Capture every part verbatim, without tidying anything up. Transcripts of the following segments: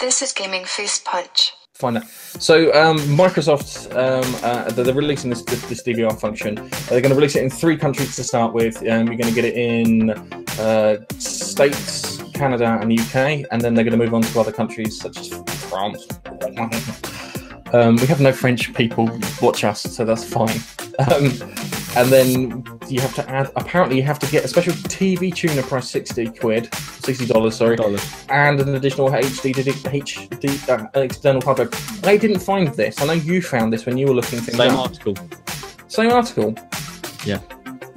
This is Gaming Face Punch. Find out. So um, Microsoft, um, uh, they're releasing this, this, this D V R function. They're going to release it in three countries to start with. Um, you're going to get it in uh, States, Canada, and U K, and then they're going to move on to other countries such as France. Um, we have no French people watch us, so that's fine. Um, and then you have to add, apparently you have to get a special T V tuner price sixty quid, sixty dollars, sorry, dollars. And an additional H D, H D uh, external hard drive. I didn't find this. I know you found this when you were looking things up. Same article. Same article? Yeah.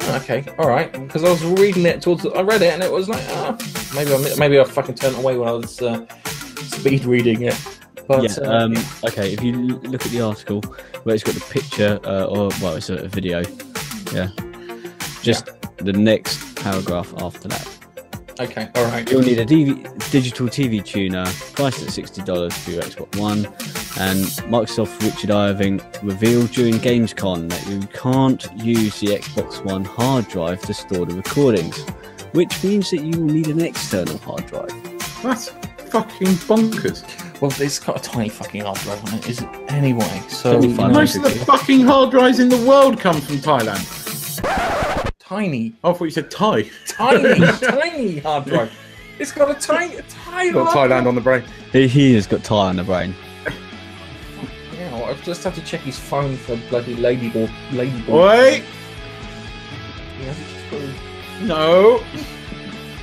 Oh, okay, all right, because I was reading it towards, I read it and it was like, ah, oh, maybe I, maybe I fucking turned away when I was uh, speed reading it. But, yeah, um, um, okay, if you look at the article, where it's got the picture, uh, or, well, it's a video, yeah, just yeah. the next paragraph after that. Okay, all right. You'll need a D V digital T V tuner, priced at sixty dollars for your Xbox One, and Microsoft Richard Irving revealed during Gamescom that you can't use the Xbox One hard drive to store the recordings, which means that you will need an external hard drive. That's fucking bonkers. Well, it's got a tiny fucking hard drive on it, is it? Anyway, so... Most of the fucking hard drives in the world come from Thailand. Tiny. I thought you said Thai. Tiny, tiny hard drive. It's got a tiny... It's got Thailand on the brain. He, he has got Thai on the brain. Yeah, well, I just have to check his phone for bloody Ladyball. Ladyball. Wait! No!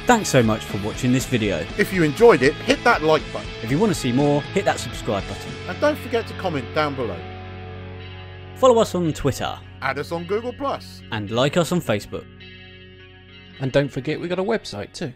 Thanks so much for watching this video. If you enjoyed it, hit that like button. If you want to see more, hit that subscribe button. And don't forget to comment down below. Follow us on Twitter. Add us on Google Plus. And like us on Facebook. And don't forget, we got a website too.